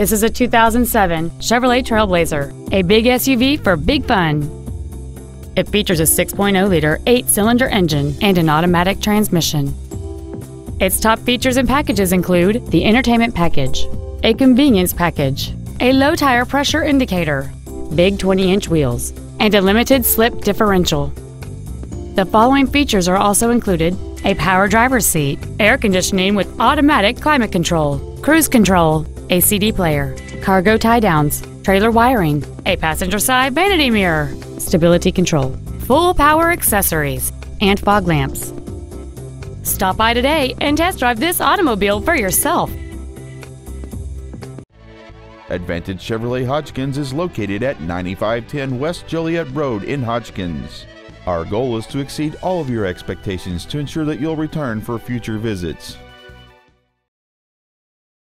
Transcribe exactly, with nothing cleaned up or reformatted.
This is a two thousand seven Chevrolet Trailblazer, a big S U V for big fun. It features a six point oh liter eight-cylinder engine and an automatic transmission. Its top features and packages include the entertainment package, a convenience package, a low tire pressure indicator, big twenty inch wheels, and a limited slip differential. The following features are also included: a power driver's seat, air conditioning with automatic climate control, cruise control, a C D player, cargo tie-downs, trailer wiring, a passenger side vanity mirror, stability control, full power accessories, and fog lamps. Stop by today and test drive this automobile for yourself. Advantage Chevrolet Hodgkins is located at ninety-five ten West Joliet Road in Hodgkins. Our goal is to exceed all of your expectations to ensure that you'll return for future visits.